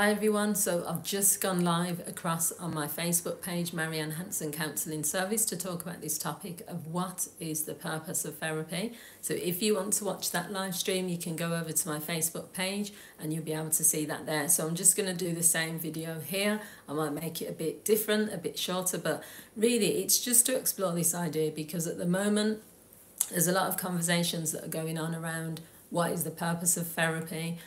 Hi everyone, so I've just gone live across on my Facebook page, Marian Hanson Counselling Service, to talk about this topic of what is the purpose of therapy. So if you want to watch that live stream, you can go over to my Facebook page and you'll be able to see that there. So I'm just going to do the same video here. I might make it a bit different, a bit shorter, but really it's just to explore this idea, because at the moment there's a lot of conversations that are going on around what is the purpose of therapy,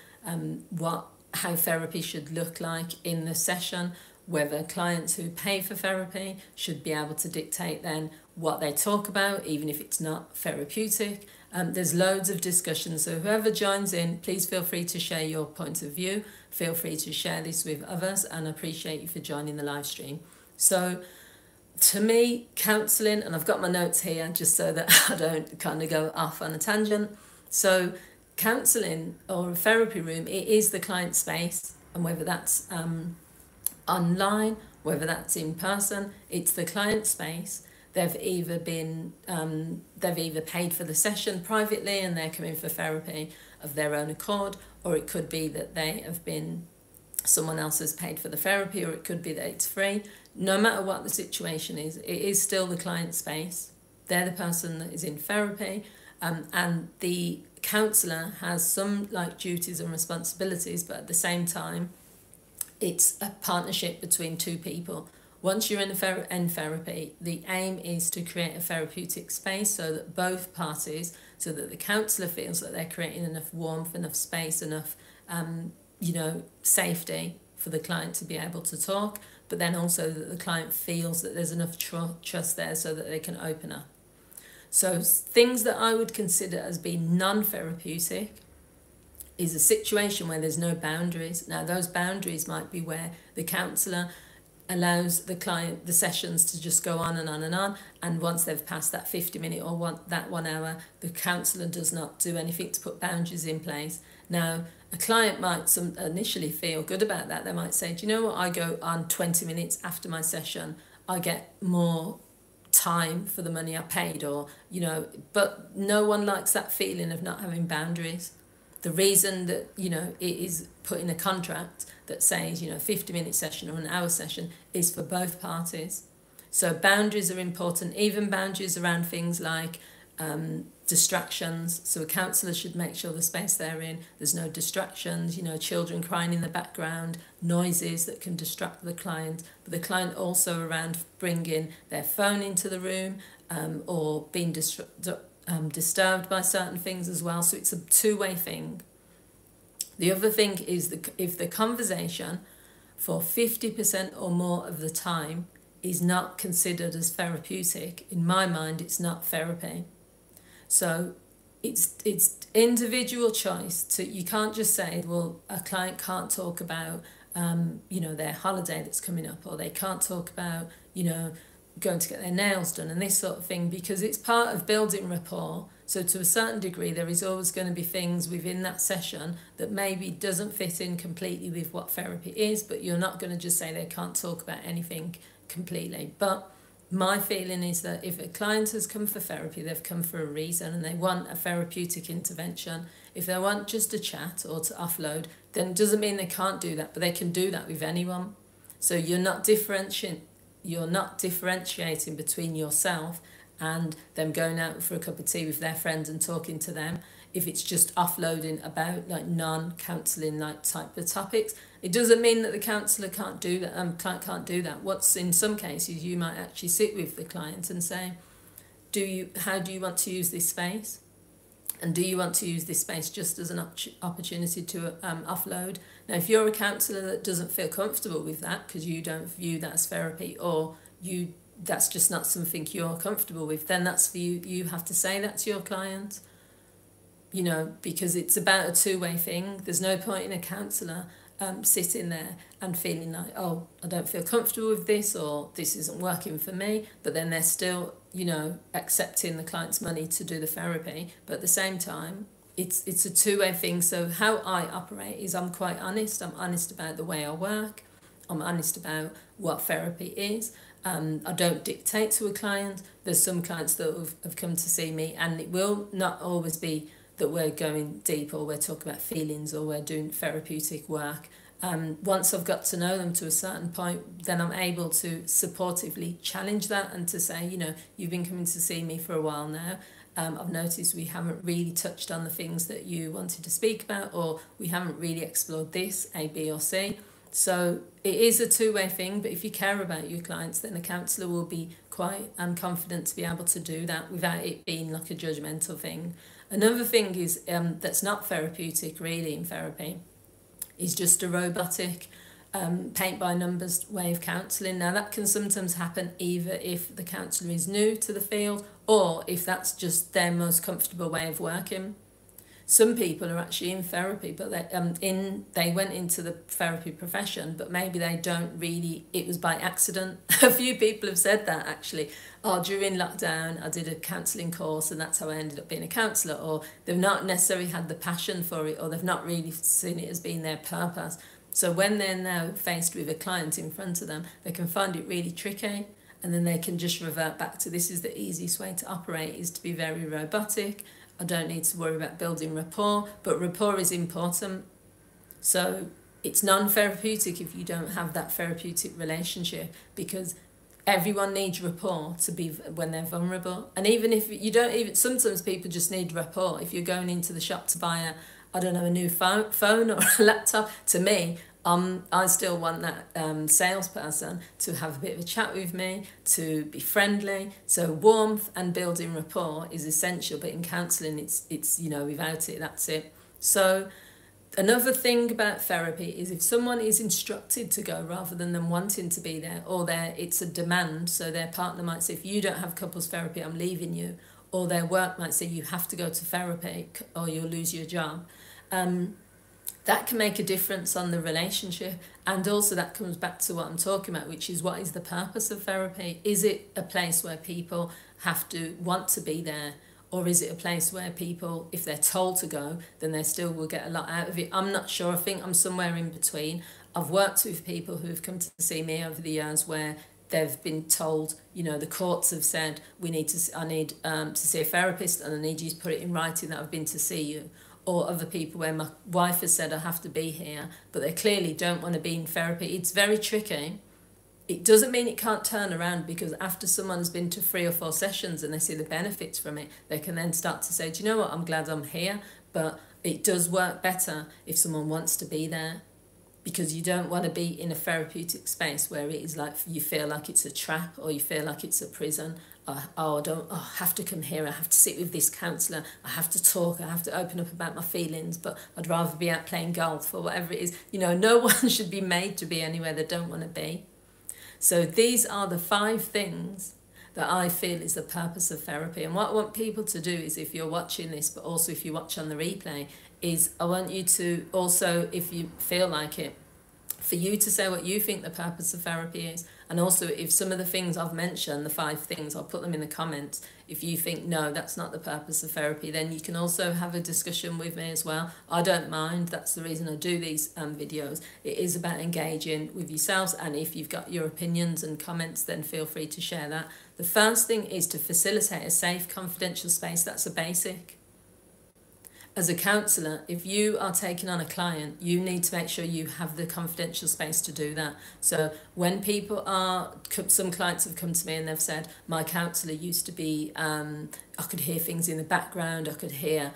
how therapy should look like in the session, whether clients who pay for therapy should be able to dictate then what they talk about, even if it's not therapeutic. There's loads of discussion, so whoever joins in, please feel free to share your point of view. Feel free to share this with others, and I appreciate you for joining the live stream. So to me, counselling, and I've got my notes here just so that I don't kind of go off on a tangent. So counselling or a therapy room, it is the client space, and whether that's online, whether that's in person, it's the client space. They've either been they've either paid for the session privately and they're coming for therapy of their own accord, or it could be that they have been, someone else has paid for the therapy, or it could be that it's free. No matter what the situation is, it is still the client space. They're the person that is in therapy, and the counsellor has some like duties and responsibilities, but at the same time it's a partnership between two people. Once you're in therapy, the aim is to create a therapeutic space so that both parties, so that the counsellor feels that they're creating enough warmth, enough space, enough you know, safety for the client to be able to talk, but then also that the client feels that there's enough trust there so that they can open up. So things that I would consider as being non-therapeutic is a situation where there's no boundaries. Now those boundaries might be where the counsellor allows the client, the sessions to just go on and on and on, and once they've passed that 50-minute or that 1 hour, the counsellor does not do anything to put boundaries in place. Now a client might initially feel good about that. They might say, do you know what, I go on 20 minutes after my session, I get more time for the money I paid, or you know, but no one likes that feeling of not having boundaries. The reason that, you know, it is put in a contract that says, you know, a 50-minute session or an hour session is for both parties. So boundaries are important, even boundaries around things like distractions. So a counsellor should make sure the space they're in, there's no distractions, you know, children crying in the background, noises that can distract the client. But the client also around bringing their phone into the room, or being disturbed by certain things as well. So it's a two-way thing. The other thing is if the conversation for 50% or more of the time is not considered as therapeutic, in my mind it's not therapy. So it's individual choice. So you can't just say, well, a client can't talk about, you know, their holiday that's coming up, or they can't talk about, you know, going to get their nails done and this sort of thing, because it's part of building rapport. So to a certain degree, there is always going to be things within that session that maybe doesn't fit in completely with what therapy is, but you're not going to just say they can't talk about anything completely. But my feeling is that if a client has come for therapy, they've come for a reason and they want a therapeutic intervention. If they want just a chat or to offload, then it doesn't mean they can't do that, but they can do that with anyone. So you're not differentiating between yourself and them going out for a cup of tea with their friends and talking to them. If it's just offloading about like non-counselling like type of topics, it doesn't mean that the counsellor can't do that, client can't do that. What's in some cases, you might actually sit with the client and say, how do you want to use this space? And do you want to use this space just as an opportunity to offload? Now, if you're a counsellor that doesn't feel comfortable with that because you don't view that as therapy, or that's just not something you're comfortable with, then that's for you. You have to say that to your client. You know, because it's about a two-way thing. There's no point in a counsellor sitting there and feeling like, oh, I don't feel comfortable with this, or this isn't working for me, but then they're still, you know, accepting the client's money to do the therapy. But at the same time, it's a two-way thing. So how I operate is I'm quite honest. I'm honest about the way I work. I'm honest about what therapy is. I don't dictate to a client. There's some clients that have come to see me, and it will not always be that we're going deep or we're talking about feelings or we're doing therapeutic work. Once I've got to know them to a certain point, then I'm able to supportively challenge that and to say, you know, you've been coming to see me for a while now. I've noticed we haven't really touched on the things that you wanted to speak about, or we haven't really explored this, A, B or C. So it is a two-way thing, but if you care about your clients, then the counsellor will be quite confident to be able to do that without it being like a judgmental thing. Another thing is that's not therapeutic really in therapy is just a robotic paint-by-numbers way of counselling. Now that can sometimes happen either if the counsellor is new to the field or if that's just their most comfortable way of working. Some people are actually in therapy, but they went into the therapy profession, but maybe they don't really, it was by accident. A few people have said that actually. Oh, during lockdown, I did a counselling course and that's how I ended up being a counsellor. Or they've not necessarily had the passion for it, or they've not really seen it as being their purpose. So when they're now faced with a client in front of them, they can find it really tricky. And then they can just revert back to, this is the easiest way to operate, is to be very robotic. I don't need to worry about building rapport, but rapport is important. So it's non-therapeutic if you don't have that therapeutic relationship, because everyone needs rapport to be when they're vulnerable. And even if you don't, even sometimes people just need rapport. If you're going into the shop to buy I don't know, a new phone or a laptop, to me, I still want that salesperson to have a bit of a chat with me, to be friendly. So warmth and building rapport is essential, but in counselling, it's you know, without it, that's it. So another thing about therapy is if someone is instructed to go rather than them wanting to be there, or it's a demand, so their partner might say, if you don't have couples therapy, I'm leaving you, or their work might say, you have to go to therapy or you'll lose your job. That can make a difference on the relationship, and also that comes back to what I'm talking about, which is what is the purpose of therapy? Is it a place where people have to want to be there, or is it a place where people, if they're told to go, then they still will get a lot out of it? I'm not sure. I think I'm somewhere in between. I've worked with people who've come to see me over the years where they've been told, you know, the courts have said, I need to see a therapist and I need you to put it in writing that I've been to see you. Or other people where my wife has said I have to be here, but they clearly don't want to be in therapy. It's very tricky. It doesn't mean it can't turn around, because after someone's been to 3 or 4 sessions and they see the benefits from it, they can then start to say, do you know what, I'm glad I'm here, but it does work better if someone wants to be there, because you don't want to be in a therapeutic space where it is like you feel like it's a trap or you feel like it's a prison. I have to come here, I have to sit with this counsellor, I have to talk, I have to open up about my feelings, but I'd rather be out playing golf or whatever it is. You know, no one should be made to be anywhere they don't want to be. So these are the 5 things that I feel is the purpose of therapy. And what I want people to do is, if you're watching this, but also if you watch on the replay, is I want you to also, if you feel like it, for you to say what you think the purpose of therapy is. And also, if some of the things I've mentioned, the 5 things, I'll put them in the comments. If you think, no, that's not the purpose of therapy, then you can also have a discussion with me as well. I don't mind. That's the reason I do these videos. It is about engaging with yourselves. And if you've got your opinions and comments, then feel free to share that. The first thing is to facilitate a safe, confidential space. That's a basic. As a counsellor, if you are taking on a client, you need to make sure you have the confidential space to do that. So when people are, some clients have come to me and they've said, my counsellor used to be, I could hear things in the background, I could hear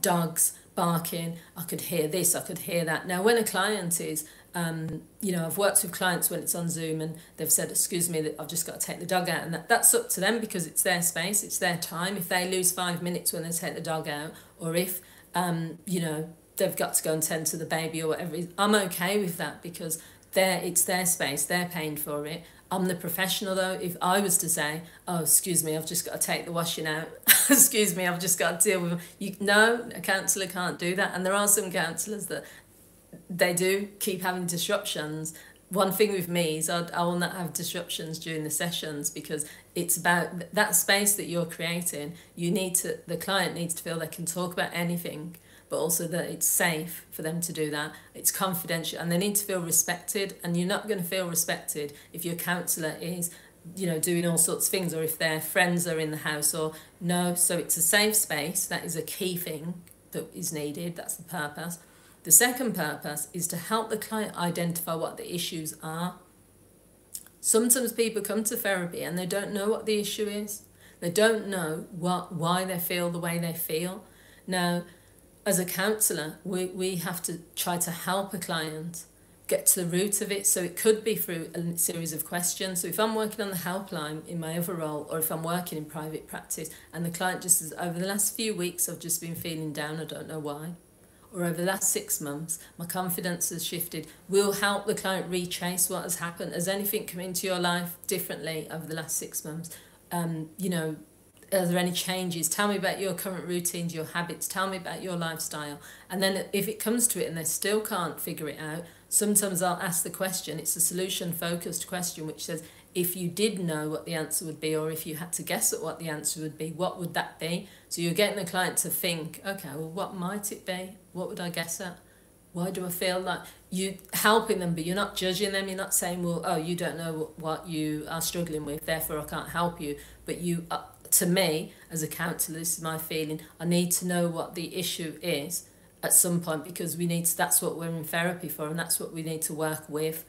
dogs barking, I could hear this, I could hear that. Now when a client is, you know, I've worked with clients when it's on Zoom and they've said, excuse me, I've just got to take the dog out, and that's up to them, because it's their space, it's their time. If they lose 5 minutes when they take the dog out, or if, you know, they've got to go and tend to the baby or whatever, I'm okay with that, because it's their space, they're paying for it. I'm the professional though. If I was to say, oh, excuse me, I've just got to take the washing out, excuse me, I've just got to deal with you. No, a counsellor can't do that. And there are some counsellors that they do keep having disruptions. One thing with me is I will not have disruptions during the sessions, because it's about that space that you're creating. You need to, the client needs to feel they can talk about anything, but also that it's safe for them to do that. It's confidential, and they need to feel respected. And you're not going to feel respected if your counsellor is, you know, doing all sorts of things, or if their friends are in the house or no. So it's a safe space. That is a key thing that is needed. That's the purpose. The second purpose is to help the client identify what the issues are. Sometimes people come to therapy and they don't know what the issue is. They don't know why they feel the way they feel. Now, as a counsellor, we have to try to help a client get to the root of it. So it could be through a series of questions. So if I'm working on the helpline in my other role, or if I'm working in private practice and the client just says, over the last few weeks, I've just been feeling down, I don't know why. Or over the last 6 months, my confidence has shifted. We'll help the client retrace what has happened. Has anything come into your life differently over the last 6 months? You know, are there any changes? Tell me about your current routines, your habits. Tell me about your lifestyle. And then if it comes to it and they still can't figure it out, sometimes I'll ask the question. It's a solution-focused question, which says, if you did know what the answer would be, or if you had to guess at what the answer would be, what would that be? So you're getting the client to think, okay, well, what might it be? What would I guess at? Why do I feel like? You're helping them, but you're not judging them. You're not saying, well, oh, you don't know what you are struggling with, therefore I can't help you. But you, to me, as a counsellor, this is my feeling, I need to know what the issue is at some point, because we need to, that's what we're in therapy for, and that's what we need to work with.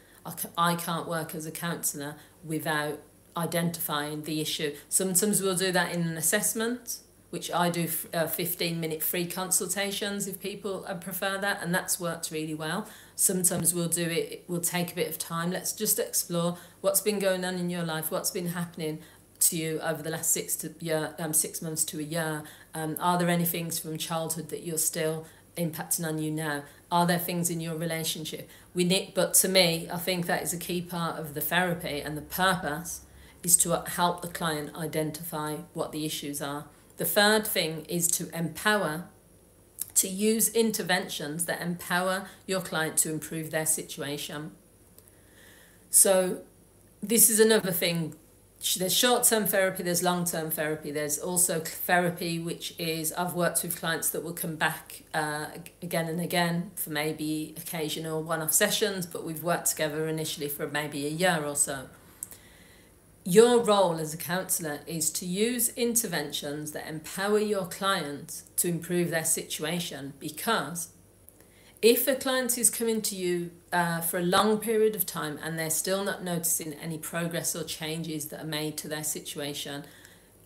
I can't work as a counsellor without identifying the issue. Sometimes we'll do that in an assessment, which I do 15-minute free consultations if people prefer that, and that's worked really well. Sometimes we'll do it, we'll take a bit of time. Let's just explore what's been going on in your life, what's been happening to you over the last 6 months to a year. Are there any things from childhood that you're still impacting on you now? Are there things in your relationship? But to me, I think that is a key part of the therapy, and the purpose is to help the client identify what the issues are. The third thing is to empower, to use interventions that empower your client to improve their situation. So this is another thing. There's short-term therapy, there's long-term therapy, there's also therapy which is, I've worked with clients that will come back again and again for maybe occasional one-off sessions, but we've worked together initially for maybe a year or so. Your role as a counsellor is to use interventions that empower your client to improve their situation, because if a client is coming to you for a long period of time and they're still not noticing any progress or changes that are made to their situation,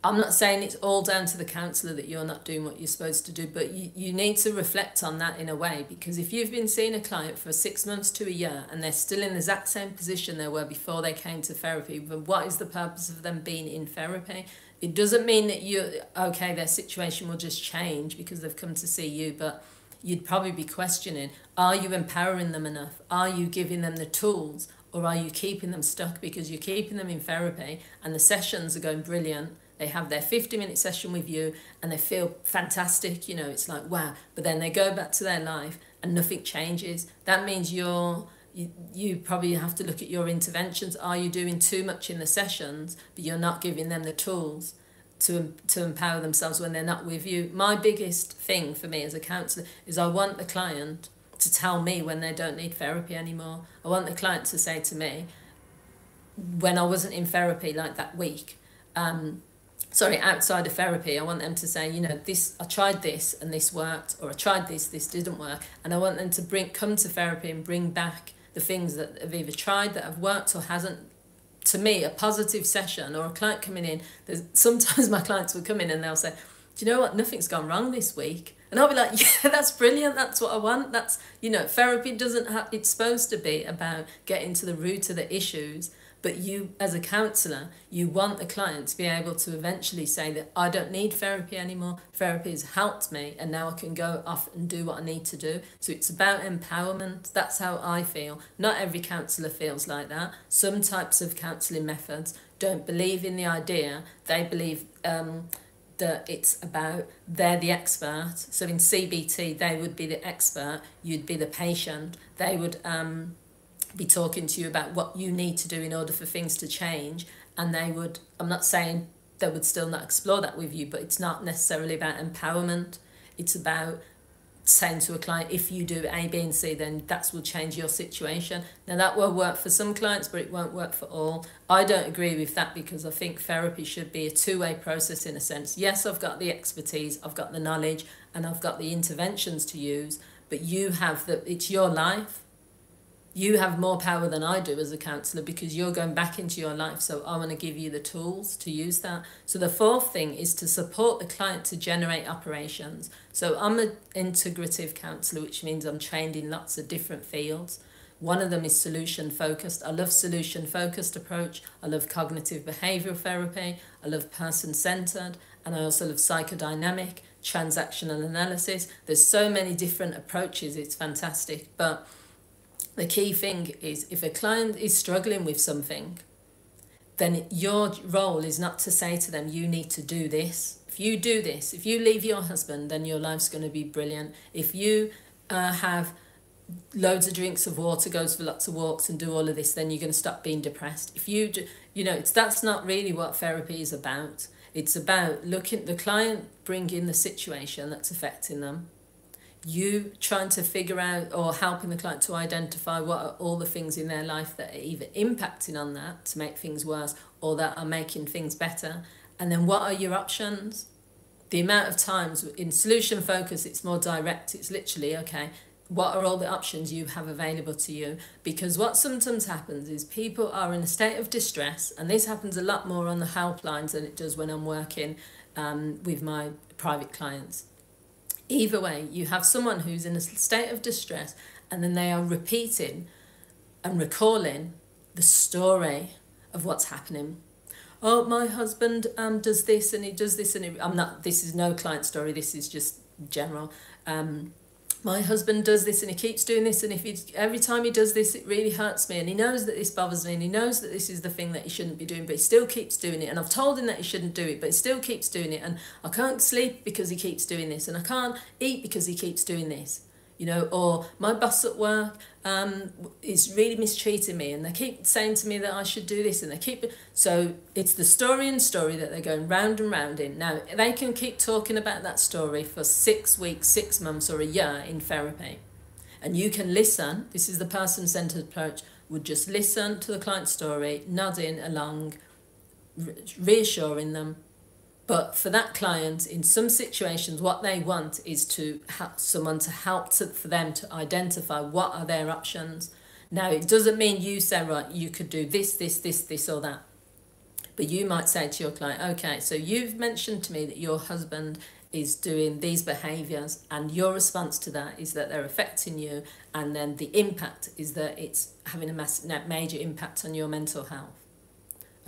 I'm not saying it's all down to the counsellor that you're not doing what you're supposed to do, but you need to reflect on that in a way, because if you've been seeing a client for 6 months to a year and they're still in the exact same position they were before they came to therapy, then what is the purpose of them being in therapy? It doesn't mean that okay, their situation will just change because they've come to see you, but you'd probably be questioning, are you empowering them enough? Are you giving them the tools, or are you keeping them stuck because you're keeping them in therapy and the sessions are going brilliant? They have their 50-minute session with you and they feel fantastic. You know, it's like, wow. But then they go back to their life and nothing changes. That means you probably have to look at your interventions. Are you doing too much in the sessions, but you're not giving them the tools to empower themselves when they're not with you? My biggest thing for me as a counsellor is I want the client to tell me when they don't need therapy anymore. I want the client to say to me, when I wasn't in therapy like that week, sorry, outside of therapy, I want them to say, you know, this, I tried this and this worked, or I tried this, this didn't work. And I want them to come to therapy and bring back the things that they've either tried that have worked or hasn't. To me, a positive session or a client coming in, sometimes my clients will come in and they'll say, do you know what, nothing's gone wrong this week. And I'll be like, yeah, that's brilliant. That's what I want. That's, you know, therapy doesn't have, it's supposed to be about getting to the root of the issues. But you, as a counsellor, you want the client to be able to eventually say that I don't need therapy anymore. Therapy has helped me and now I can go off and do what I need to do. So it's about empowerment. That's how I feel. Not every counsellor feels like that. Some types of counselling methods don't believe in the idea. They believe that it's about they're the expert. So in CBT, they would be the expert. You'd be the patient. They would be talking to you about what you need to do in order for things to change, and they would, I'm not saying they would still not explore that with you, but it's not necessarily about empowerment. It's about saying to a client, if you do A, B and C, then that will change your situation. Now that will work for some clients, but it won't work for all. I don't agree with that, because I think therapy should be a two-way process in a sense. Yes, I've got the expertise, I've got the knowledge, and I've got the interventions to use, But you have the, it's your life. You have more power than I do as a counsellor because you're going back into your life. So I want to give you the tools to use that. So the fourth thing is to support the client to generate operations. So I'm an integrative counsellor, which means I'm trained in lots of different fields. One of them is solution-focused. I love solution-focused approach. I love cognitive behavioural therapy. I love person-centred. And I also love psychodynamic, transactional analysis. There's so many different approaches. It's fantastic. But the key thing is, if a client is struggling with something, then your role is not to say to them, you need to do this. If you do this, if you leave your husband, then your life's going to be brilliant. If you have loads of drinks of water, goes for lots of walks and do all of this, then you're going to stop being depressed. If you do, you know, it's, that's not really what therapy is about. It's about looking at the client, bringing the situation that's affecting them. You trying to figure out or helping the client to identify what are all the things in their life that are either impacting on that to make things worse or that are making things better. And then what are your options? The amount of times in solution focus, it's more direct. It's literally, okay, what are all the options you have available to you? Because what sometimes happens is people are in a state of distress, and this happens a lot more on the helplines than it does when I'm working with my private clients. Either way, you have someone who's in a state of distress, and then they are repeating and recalling the story of what's happening. Oh, my husband does this, and he does this, and he, I'm not, this is no client story, this is just general. My husband does this, and he keeps doing this, and if he, every time he does this, it really hurts me, and he knows that this bothers me, and he knows that this is the thing that he shouldn't be doing, but he still keeps doing it, and I've told him that he shouldn't do it, but he still keeps doing it, and I can't sleep because he keeps doing this, and I can't eat because he keeps doing this, you know, or my boss at work is really mistreating me, and they keep saying to me that I should do this, and they keep, so it's the story and story that they're going round and round in. Now, they can keep talking about that story for 6 weeks, 6 months, or a year in therapy, and you can listen. This is the person-centered approach. Would just listen to the client's story, nodding along, reassuring them. But for that client, in some situations, what they want is to have someone to help to, for them to identify what are their options. Now, it doesn't mean you say, right, you could do this, this, this, this, or that. But you might say to your client, okay, so you've mentioned to me that your husband is doing these behaviours, and your response to that is that they're affecting you, and then the impact is that it's having a major impact on your mental health.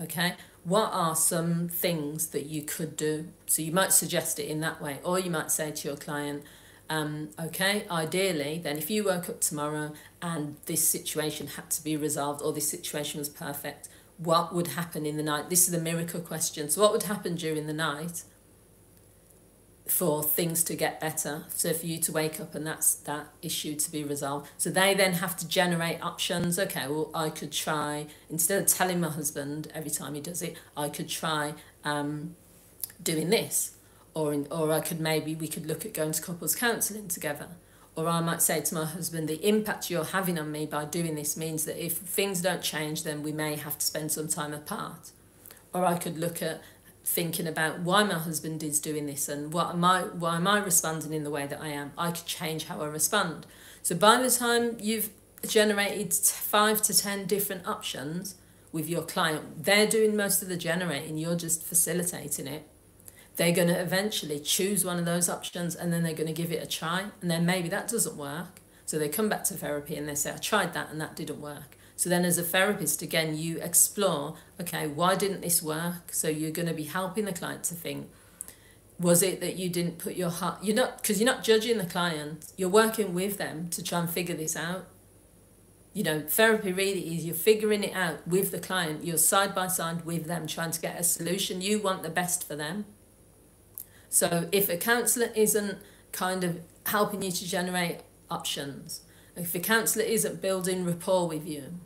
Okay, what are some things that you could do? So you might suggest it in that way, or you might say to your client, okay, ideally, then if you woke up tomorrow and this situation had to be resolved, or this situation was perfect, what would happen in the night? This is the miracle question. So what would happen during the night for things to get better? So for you to wake up and that's that issue to be resolved. So they then have to generate options. Okay, well, I could try, instead of telling my husband every time he does it, I could try doing this, or I could, maybe we could look at going to couples counselling together, or I might say to my husband, the impact you're having on me by doing this means that if things don't change, then we may have to spend some time apart. Or I could look at thinking about why my husband is doing this, and why am I responding in the way that I am. I could change how I respond. So by the time you've generated 5 to 10 different options with your client, they're doing most of the generating, you're just facilitating it. They're going to eventually choose one of those options, and then they're going to give it a try, and then maybe that doesn't work. So they come back to therapy and they say, I tried that and that didn't work. So then as a therapist, again, you explore, okay, why didn't this work? So you're going to be helping the client to think, was it that you didn't put your heart, you're not, because you're not judging the client, you're working with them to try and figure this out. You know, therapy really is, you're figuring it out with the client, you're side by side with them, trying to get a solution. You want the best for them. So if a counsellor isn't kind of helping you to generate options, if a counsellor isn't building rapport with you,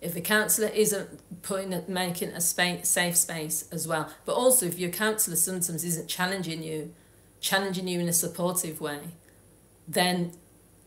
if a counsellor isn't making a space, safe space as well, but also if your counsellor sometimes isn't challenging you in a supportive way, then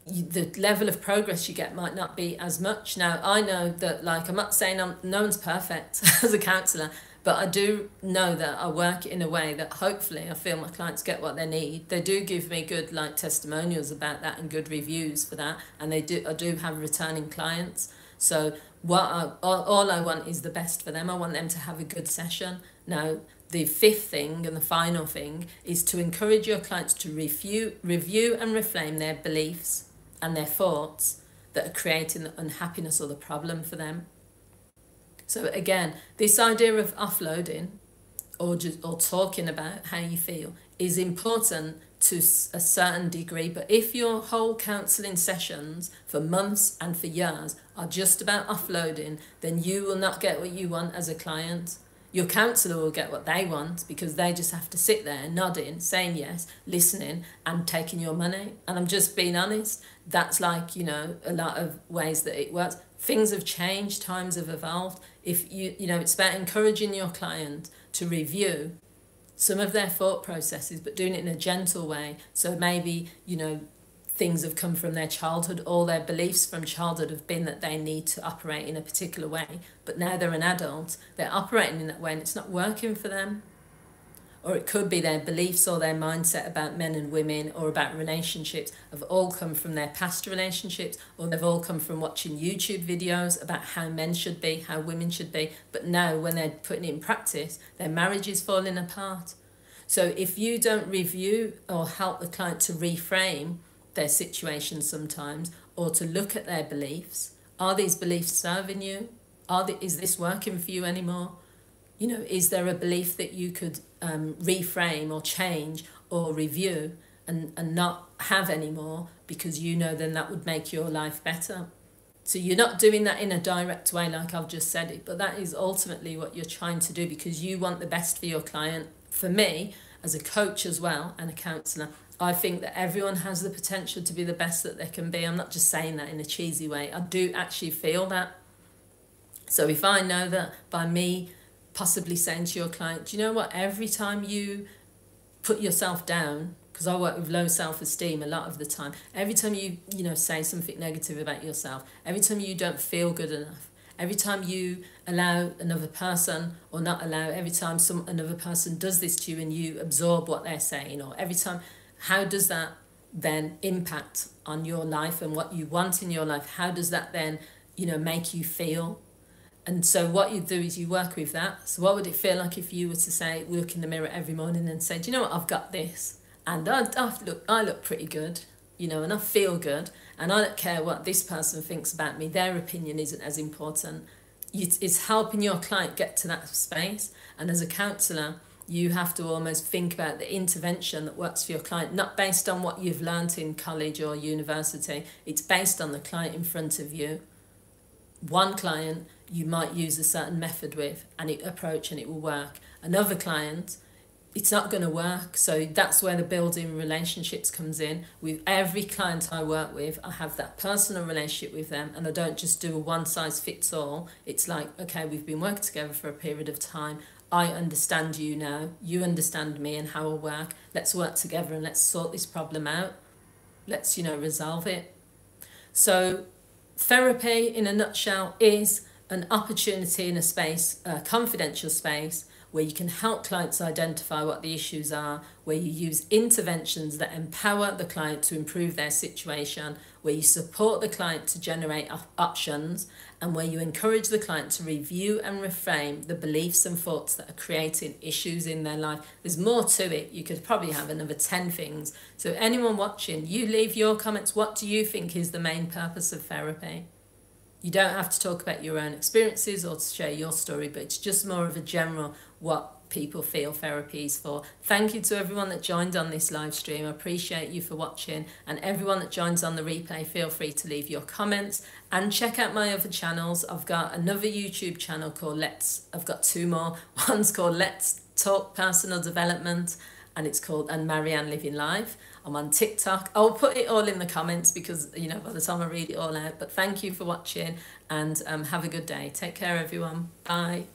the level of progress you get might not be as much. Now, I know that, like, I'm not saying no one's perfect as a counsellor, But I do know that I work in a way that hopefully I feel my clients get what they need. They do give me good like testimonials about that and good reviews for that. And they do, I do have returning clients. So what all I want is the best for them. I want them to have a good session. Now, the fifth thing and the final thing is to encourage your clients to review and reframe their beliefs and their thoughts that are creating the unhappiness or the problem for them. So again, this idea of offloading or just talking about how you feel is important to a certain degree. But if your whole counselling sessions for months and for years are just about offloading, then you will not get what you want as a client. Your counsellor will get what they want because they just have to sit there nodding, saying yes, listening and taking your money. And I'm just being honest, that's like, you know, a lot of ways that it works. Things have changed, times have evolved. If you know, it's about encouraging your client to review some of their thought processes, but doing it in a gentle way. So maybe, you know, things have come from their childhood, all their beliefs from childhood have been that they need to operate in a particular way, but now they're an adult, they're operating in that way and it's not working for them. Or it could be their beliefs or their mindset about men and women or about relationships have all come from their past relationships, or they've all come from watching YouTube videos about how men should be, how women should be. But now when they're putting it in practice, their marriage is falling apart. So if you don't review or help the client to reframe their situation sometimes, or to look at their beliefs, are these beliefs serving you? Is this working for you anymore? You know, is there a belief that you could reframe or change or review and not have anymore, because you know then that would make your life better? So you're not doing that in a direct way like I've just said it, but that is ultimately what you're trying to do because you want the best for your client. For me, as a coach as well and a counsellor, I think that everyone has the potential to be the best that they can be. I'm not just saying that in a cheesy way. I do actually feel that. So if I know that by me possibly saying to your client, do you know what, every time you put yourself down, because I work with low self-esteem a lot of the time, every time you know, say something negative about yourself, every time you don't feel good enough, every time you allow another person or not allow, every time another person does this to you and you absorb what they're saying, or every time, how does that then impact on your life and what you want in your life? How does that then, you know, make you feel? And so what you do is you work with that. So what would it feel like if you were to say, look in the mirror every morning and say, do you know what, I've got this. And I look pretty good, you know, and I feel good. And I don't care what this person thinks about me. Their opinion isn't as important. It's helping your client get to that space. And as a counsellor, you have to almost think about the intervention that works for your client, not based on what you've learnt in college or university. It's based on the client in front of you. One client you might use a certain method with and it will work. Another client, it's not going to work. So that's where the building relationships comes in. With every client I work with, I have that personal relationship with them and I don't just do a one size fits all. It's like, okay, we've been working together for a period of time. I understand you now. You understand me and how I work. Let's work together and let's sort this problem out. Let's, you know, resolve it. So therapy in a nutshell is an opportunity in a space, a confidential space, where you can help clients identify what the issues are, where you use interventions that empower the client to improve their situation, where you support the client to generate options, and where you encourage the client to review and reframe the beliefs and thoughts that are creating issues in their life. There's more to it. You could probably have another 10 things. So anyone watching, you leave your comments. What do you think is the main purpose of therapy? You don't have to talk about your own experiences or to share your story, but it's just more of a general what people feel therapy is for. Thank you to everyone that joined on this live stream. I appreciate you for watching, and everyone that joins on the replay, feel free to leave your comments and check out my other channels. I've got another YouTube channel called I've got two more. One's called Let's Talk Personal Development, and it's called Marian Living Life. I'm on TikTok. I'll put it all in the comments because, you know, by the time I read it all out. But thank you for watching and have a good day. Take care, everyone. Bye.